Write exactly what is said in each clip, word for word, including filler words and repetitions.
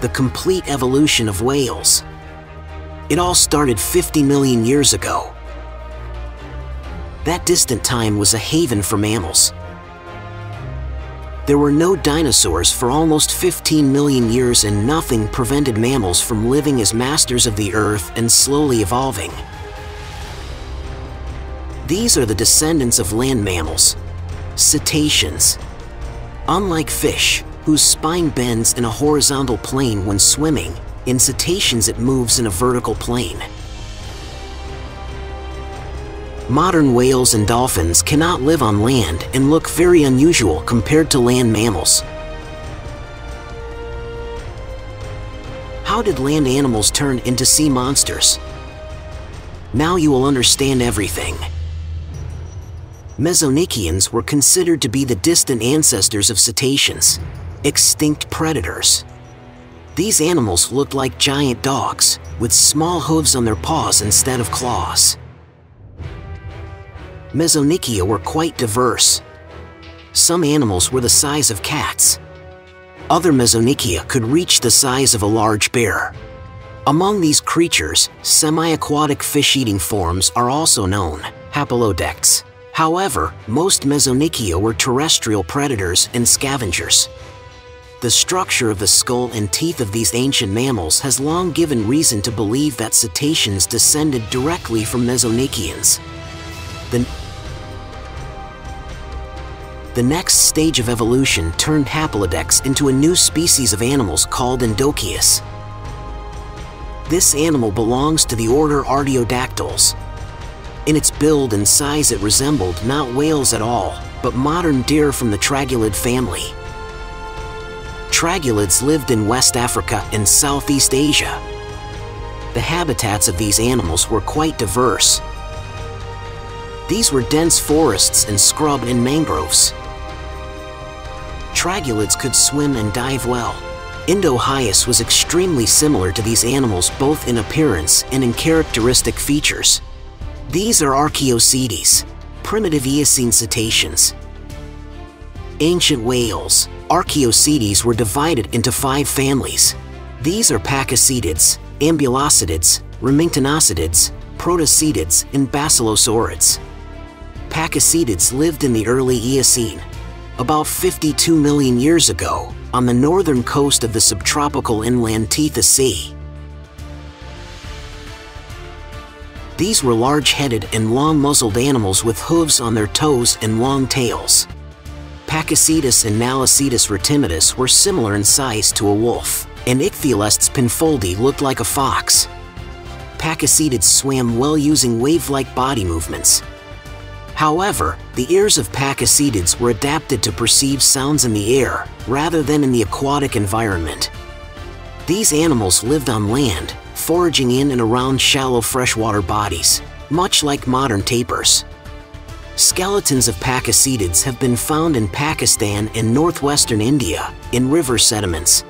the complete evolution of whales. It all started fifty million years ago. That distant time was a haven for mammals. There were no dinosaurs for almost fifteen million years, and nothing prevented mammals from living as masters of the earth and slowly evolving. These are the descendants of land mammals, cetaceans. Unlike fish, whose spine bends in a horizontal plane when swimming, in cetaceans it moves in a vertical plane. Modern whales and dolphins cannot live on land and look very unusual compared to land mammals. How did land animals turn into sea monsters? Now you will understand everything. Mesonychians were considered to be the distant ancestors of cetaceans, extinct predators. These animals looked like giant dogs, with small hooves on their paws instead of claws. Mesonychia were quite diverse. Some animals were the size of cats. Other Mesonychia could reach the size of a large bear. Among these creatures, semi-aquatic fish-eating forms are also known, Hapalodex. However, most Mesonychia were terrestrial predators and scavengers. The structure of the skull and teeth of these ancient mammals has long given reason to believe that cetaceans descended directly from Mesonychians. The, the next stage of evolution turned Hapalodex into a new species of animals called Endochius. This animal belongs to the order Artiodactyls. In its build and size it resembled not whales at all, but modern deer from the Tragulid family. Tragulids lived in West Africa and Southeast Asia. The habitats of these animals were quite diverse. These were dense forests and scrub and mangroves. Tragulids could swim and dive well. Indohyus was extremely similar to these animals both in appearance and in characteristic features. These are Archaeocetes, primitive Eocene cetaceans. Ancient whales, Archaeocetes were divided into five families. These are Pakicetids, Ambulocetids, Remingtonocetids, Protocetus, and Basilosaurids. Pakicetids lived in the early Eocene, about fifty-two million years ago, on the northern coast of the subtropical inland Tethys Sea. These were large-headed and long-muzzled animals with hooves on their toes and long tails. Pakicetus and Malacetus rhipidopus were similar in size to a wolf, and Ichthyolestes pinfoldi looked like a fox. Pakicetids swam well using wave-like body movements. However, the ears of Pakicetids were adapted to perceive sounds in the air, rather than in the aquatic environment. These animals lived on land, foraging in and around shallow freshwater bodies, much like modern tapirs. Skeletons of Pakicetids have been found in Pakistan and northwestern India, in river sediments.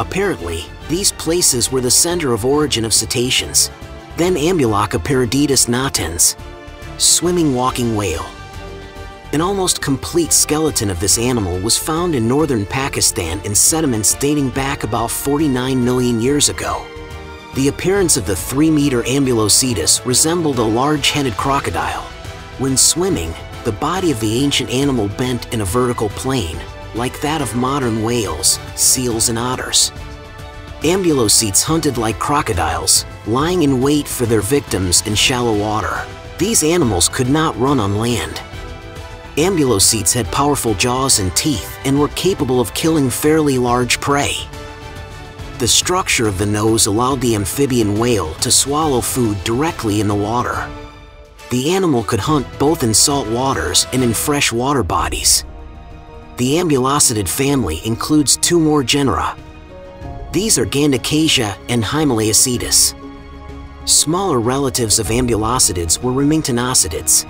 Apparently, these places were the center of origin of cetaceans. Then Ambulocetus natans, swimming walking whale. An almost complete skeleton of this animal was found in northern Pakistan in sediments dating back about forty-nine million years ago. The appearance of the three meter Ambulocetus resembled a large-headed crocodile. When swimming, the body of the ancient animal bent in a vertical plane, like that of modern whales, seals, and otters. Ambulocetes hunted like crocodiles, lying in wait for their victims in shallow water. These animals could not run on land. Ambulocetes had powerful jaws and teeth and were capable of killing fairly large prey. The structure of the nose allowed the amphibian whale to swallow food directly in the water. The animal could hunt both in salt waters and in freshwater bodies. The Ambulocetid family includes two more genera. These are Gandacasia and Himalacetus. Smaller relatives of Ambulocetids were Remingtonocetids.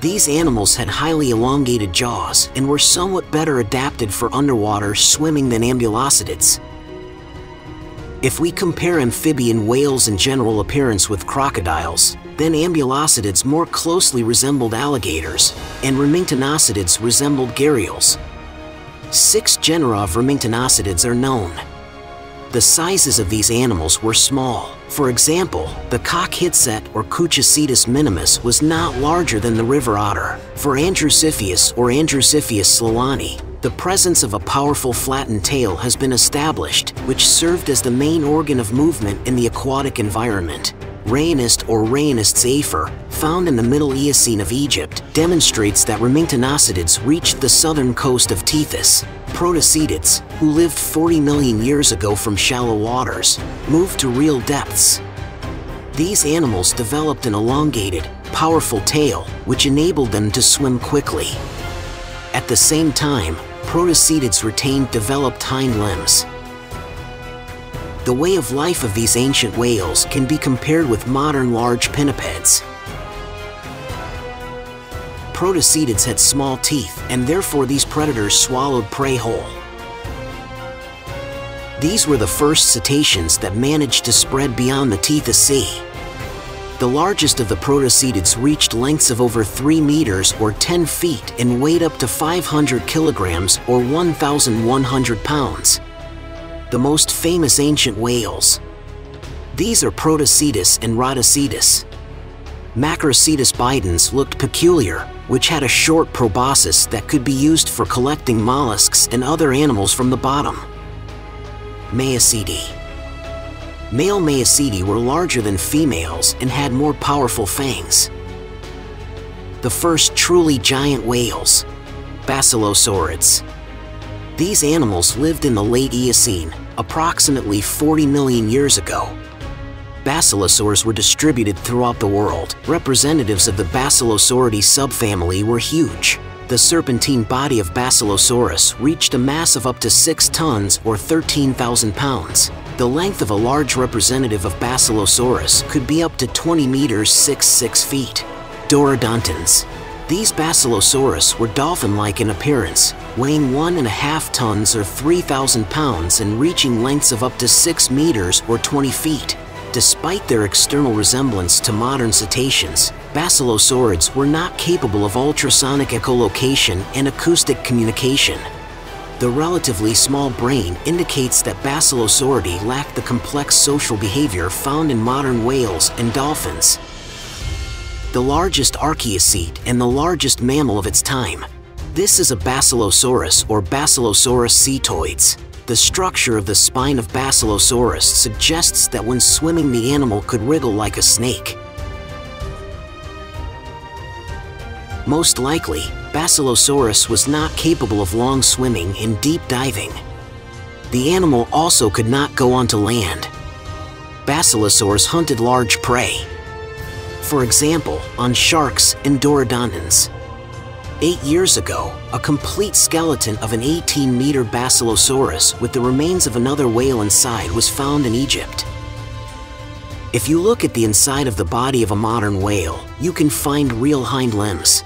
These animals had highly elongated jaws and were somewhat better adapted for underwater swimming than Ambulocetids. If we compare amphibian whales in general appearance with crocodiles, then Ambulocetids more closely resembled alligators, and Remingtonocetids resembled gharials. Six genera of Remingtonocetids are known. The sizes of these animals were small. For example, the Pakicetids or Cuchicetus minimus was not larger than the river otter. For Andrewsiphius or Andrewsiphius sloani, the presence of a powerful flattened tail has been established, which served as the main organ of movement in the aquatic environment. Rayanist or Rayanistes afer, found in the Middle Eocene of Egypt, demonstrates that Remingtonocetids reached the southern coast of Tethys. Protocetids, who lived forty million years ago from shallow waters, moved to real depths. These animals developed an elongated, powerful tail, which enabled them to swim quickly. At the same time, Protocetids retained developed hind limbs. The way of life of these ancient whales can be compared with modern large pinnipeds. Protocetids had small teeth, and therefore these predators swallowed prey whole. These were the first cetaceans that managed to spread beyond the Tethys Sea. The largest of the Protocetids reached lengths of over three meters or ten feet and weighed up to five hundred kilograms or one thousand one hundred pounds. The most famous ancient whales. These are Protocetus and Rodhocetus. Macrocetus bidens looked peculiar, which had a short proboscis that could be used for collecting mollusks and other animals from the bottom. Maiacetidae. Male Maiacetidae were larger than females and had more powerful fangs. The first truly giant whales. Basilosaurids. These animals lived in the late Eocene, approximately forty million years ago. Basilosaurs were distributed throughout the world. Representatives of the Basilosauridae subfamily were huge. The serpentine body of Basilosaurus reached a mass of up to six tons or thirteen thousand pounds. The length of a large representative of Basilosaurus could be up to twenty meters, sixty-six feet. Dorodontans. These Basilosaurus were dolphin-like in appearance, weighing one and a half tons or three thousand pounds and reaching lengths of up to six meters or twenty feet. Despite their external resemblance to modern cetaceans, Basilosaurids were not capable of ultrasonic echolocation and acoustic communication. The relatively small brain indicates that Basilosauridae lacked the complex social behavior found in modern whales and dolphins. The largest Archaeocete and the largest mammal of its time. This is a Basilosaurus or Basilosaurus cetoids. The structure of the spine of Basilosaurus suggests that when swimming the animal could wriggle like a snake. Most likely, Basilosaurus was not capable of long swimming and deep diving. The animal also could not go onto land. Basilosaurs hunted large prey. For example, on sharks and dorodontans. Eight years ago, a complete skeleton of an eighteen meter Basilosaurus with the remains of another whale inside was found in Egypt. If you look at the inside of the body of a modern whale, you can find real hind limbs.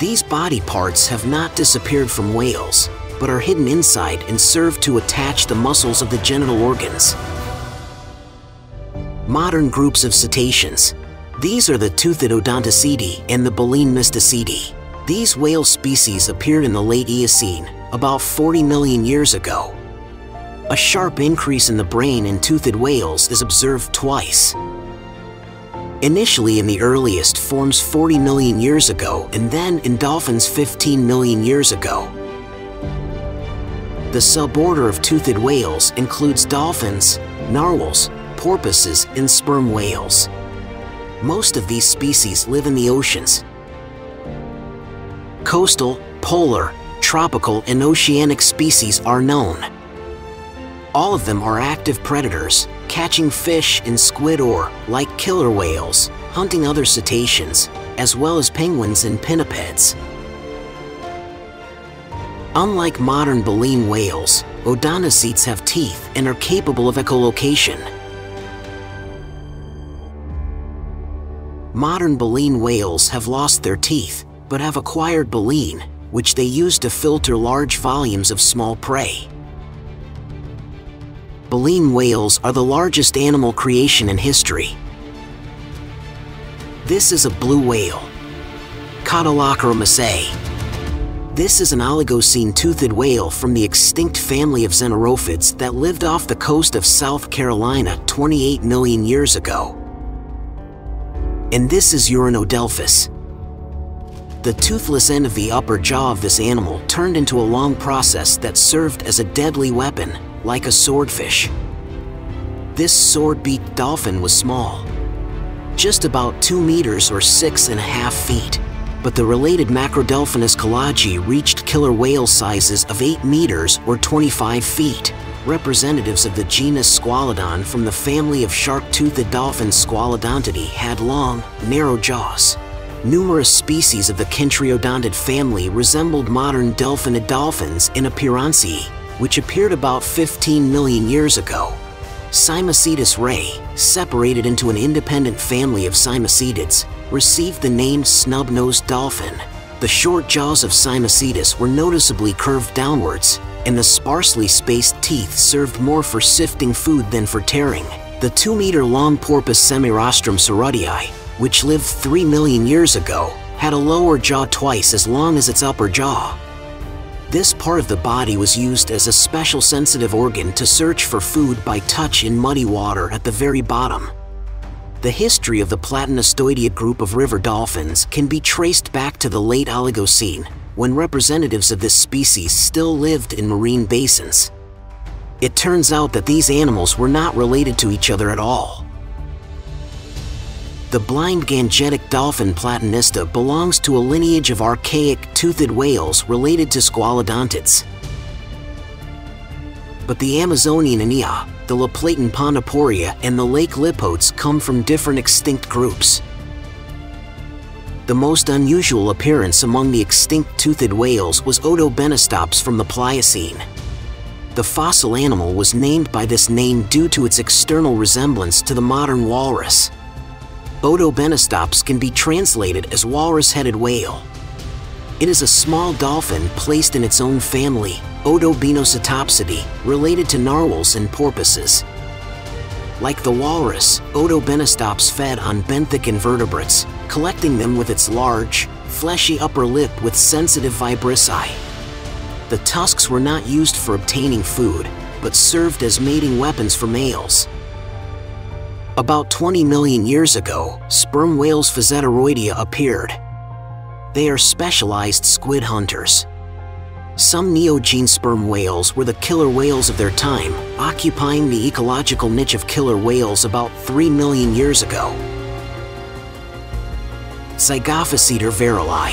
These body parts have not disappeared from whales, but are hidden inside and serve to attach the muscles of the genital organs. Modern groups of cetaceans. These are the toothed Odontoceti and the baleen Mystaceti. These whale species appeared in the late Eocene, about forty million years ago. A sharp increase in the brain in toothed whales is observed twice. Initially in the earliest forms forty million years ago and then in dolphins fifteen million years ago. The suborder of toothed whales includes dolphins, narwhals, porpoises, and sperm whales. Most of these species live in the oceans. Coastal, polar, tropical, and oceanic species are known. All of them are active predators, catching fish and squid or, like killer whales, hunting other cetaceans, as well as penguins and pinnipeds. Unlike modern baleen whales, Odontocetes have teeth and are capable of echolocation. Modern baleen whales have lost their teeth, but have acquired baleen, which they use to filter large volumes of small prey. Baleen whales are the largest animal creation in history. This is a blue whale. Catalochromaceae. This is an Oligocene toothed whale from the extinct family of Xenorophids that lived off the coast of South Carolina twenty-eight million years ago. And this is Uranodelphis. The toothless end of the upper jaw of this animal turned into a long process that served as a deadly weapon, like a swordfish. This sword-beaked dolphin was small, just about two meters or six and a half feet. But the related Macrodelphinus kalaji reached killer whale sizes of eight meters or twenty-five feet, representatives of the genus Squalodon from the family of shark-toothed dolphins. Squalodontidae had long, narrow jaws. Numerous species of the Kentriodontid family resembled modern delphinid dolphins in appearanceae, which appeared about fifteen million years ago. Cymacetus ray, separated into an independent family of Cymacetids, received the name snub-nosed dolphin. The short jaws of Cymacetus were noticeably curved downwards, and the sparsely spaced teeth served more for sifting food than for tearing. The two meter long porpoise Semirostrum cerudii, which lived three million years ago, had a lower jaw twice as long as its upper jaw. This part of the body was used as a special sensitive organ to search for food by touch in muddy water at the very bottom. The history of the Platanostoidea group of river dolphins can be traced back to the late Oligocene, when representatives of this species still lived in marine basins. It turns out that these animals were not related to each other at all. The blind gangetic dolphin Platanista belongs to a lineage of archaic toothed whales related to Squalodontids. But the Amazonian Inia, the Laplatin Ponoporia, and the Lake Lipotes come from different extinct groups. The most unusual appearance among the extinct toothed whales was Odobenistops from the Pliocene. The fossil animal was named by this name due to its external resemblance to the modern walrus. Odobenistops can be translated as walrus-headed whale. It is a small dolphin placed in its own family, Odobenistops, related to narwhals and porpoises. Like the walrus, Odobenistops fed on benthic invertebrates, collecting them with its large, fleshy upper lip with sensitive vibrissae. The tusks were not used for obtaining food, but served as mating weapons for males. About twenty million years ago, sperm whales Physeteroidea appeared. They are specialized squid hunters. Some neogene sperm whales were the killer whales of their time, occupying the ecological niche of killer whales about three million years ago. Zygophyseter virili.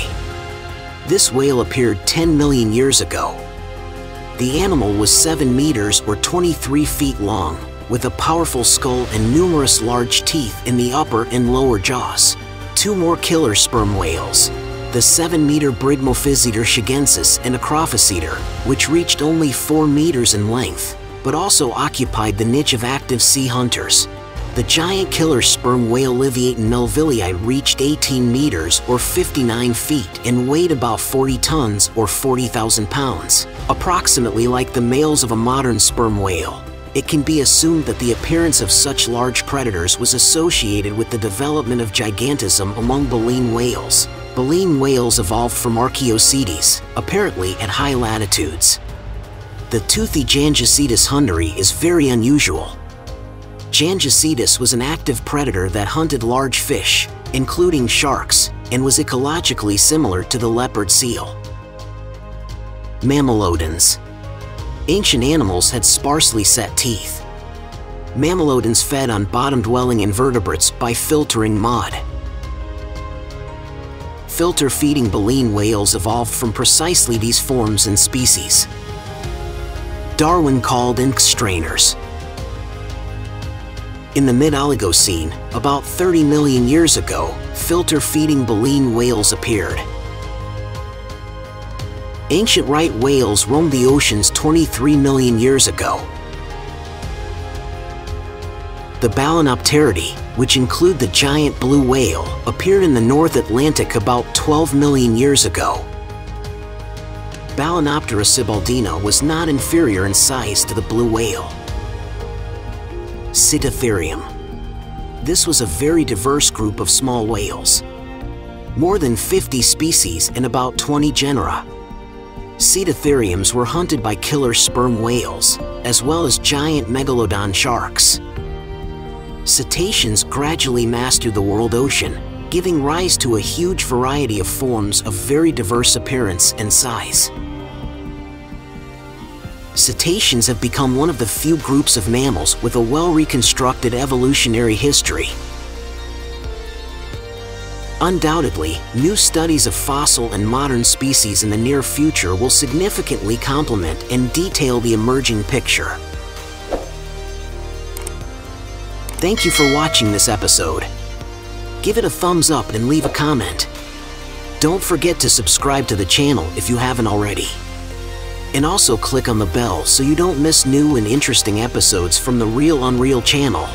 This whale appeared ten million years ago. The animal was seven meters or twenty-three feet long, with a powerful skull and numerous large teeth in the upper and lower jaws. Two more killer sperm whales, the seven meter Brigmophyseter shigensis and Acrophyseter, which reached only four meters in length, but also occupied the niche of active sea hunters. The giant killer sperm whale Liviatin melvillei reached eighteen meters or fifty-nine feet and weighed about forty tons or forty thousand pounds, approximately like the males of a modern sperm whale. It can be assumed that the appearance of such large predators was associated with the development of gigantism among baleen whales. Baleen whales evolved from Archaeocetes, apparently at high latitudes. The toothy Gandacasia hunteri is very unusual. Gandacasia was an active predator that hunted large fish, including sharks, and was ecologically similar to the leopard seal. Mammalodons. Ancient animals had sparsely set teeth. Mammalodons fed on bottom-dwelling invertebrates by filtering mud. Filter-feeding baleen whales evolved from precisely these forms and species. Darwin called ink strainers. In the mid-Oligocene, about thirty million years ago, filter-feeding baleen whales appeared. Ancient right whales roamed the oceans twenty-three million years ago. The Balanopteridae, which include the giant blue whale, appeared in the North Atlantic about twelve million years ago. Balanoptera sibaldina was not inferior in size to the blue whale. Cetotherium. This was a very diverse group of small whales. More than fifty species and about twenty genera. Cetotheriums were hunted by killer sperm whales, as well as giant megalodon sharks. Cetaceans gradually mastered the world ocean, giving rise to a huge variety of forms of very diverse appearance and size. Cetaceans have become one of the few groups of mammals with a well-reconstructed evolutionary history. Undoubtedly, new studies of fossil and modern species in the near future will significantly complement and detail the emerging picture. Thank you for watching this episode. Give it a thumbs up and leave a comment. Don't forget to subscribe to the channel if you haven't already. And also click on the bell so you don't miss new and interesting episodes from the Real Unreal channel.